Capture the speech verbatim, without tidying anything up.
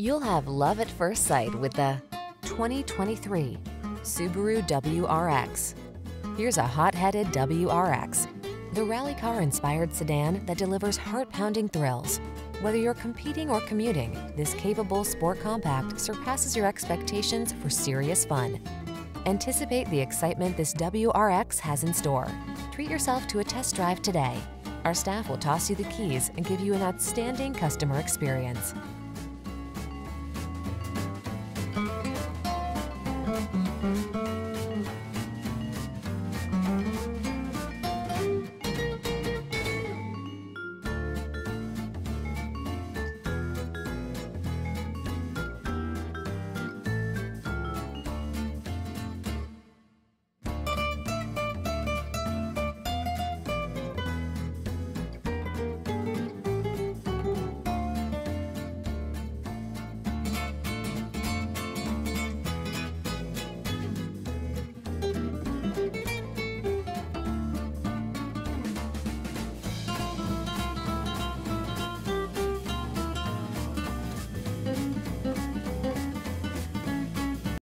You'll have love at first sight with the twenty twenty-three Subaru W R X. Here's a hot-headed W R X, the rally car-inspired sedan that delivers heart-pounding thrills. Whether you're competing or commuting, this capable sport compact surpasses your expectations for serious fun. Anticipate the excitement this W R X has in store. Treat yourself to a test drive today. Our staff will toss you the keys and give you an outstanding customer experience.